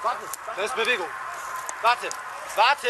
Warte, da ist Bewegung. Warte, warte.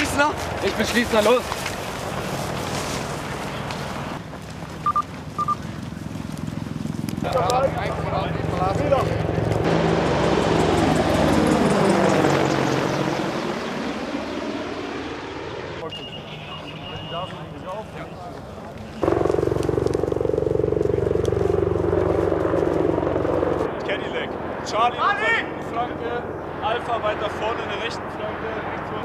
Schließner? Ich bin Schließner, los! Cadillac, Charlie in der linken Flanke, Alpha weiter vorne in der rechten Flanke, rechts vor.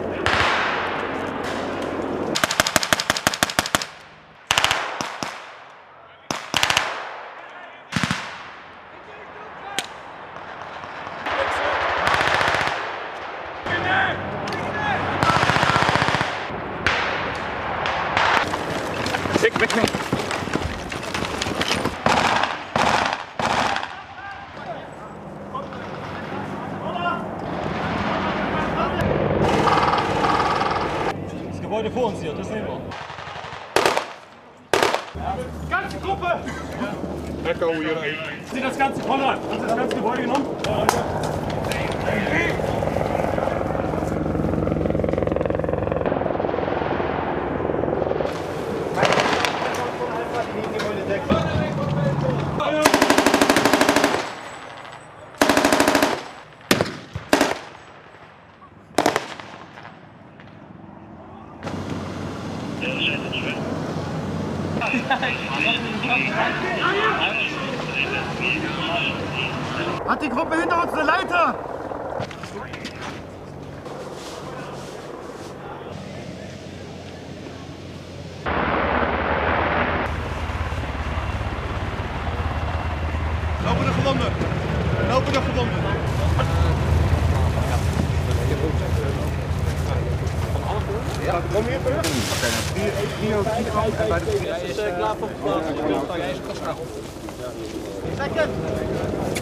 Leute vor uns hier, das nehmen wir. Ganze Gruppe! Sieh das ganze voll an. Hast du das ganze Gebäude genommen? Ja. Hat die Gruppe hinter uns eine Leiter? Lopen de gewonden! Lopen de gewonden! Ja. kom hier terug. Klaar voor de plaats. Second.